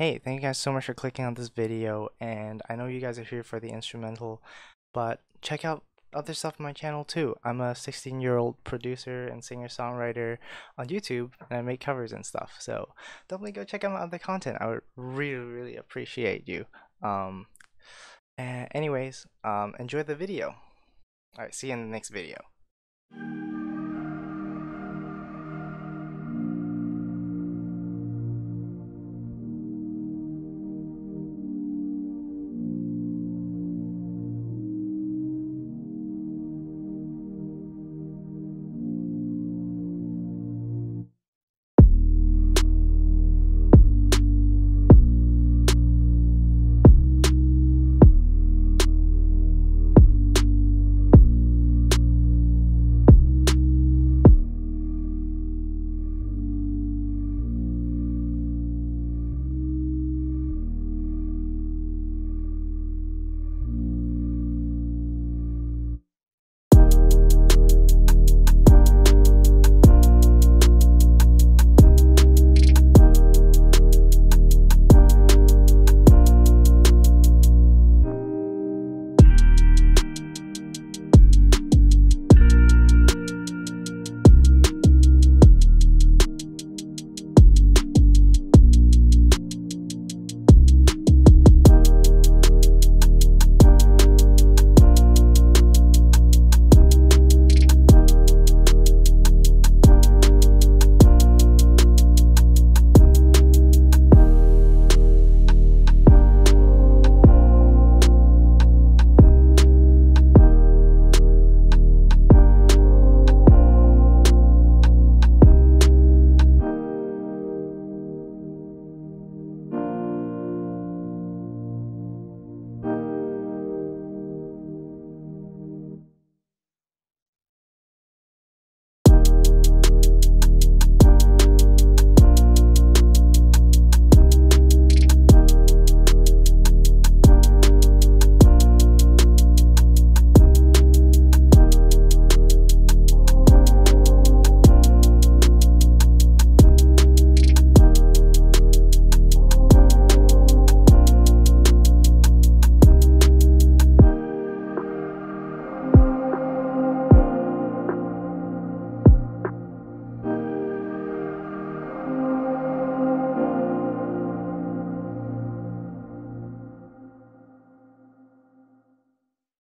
Hey, thank you guys so much for clicking on this video, and I know you guys are here for the instrumental, but check out other stuff on my channel too. I'm a 16-year-old producer and singer-songwriter on YouTube, and I make covers and stuff, so definitely go check out my other content. I would really appreciate you. Anyways, enjoy the video. Alright, see you in the next video.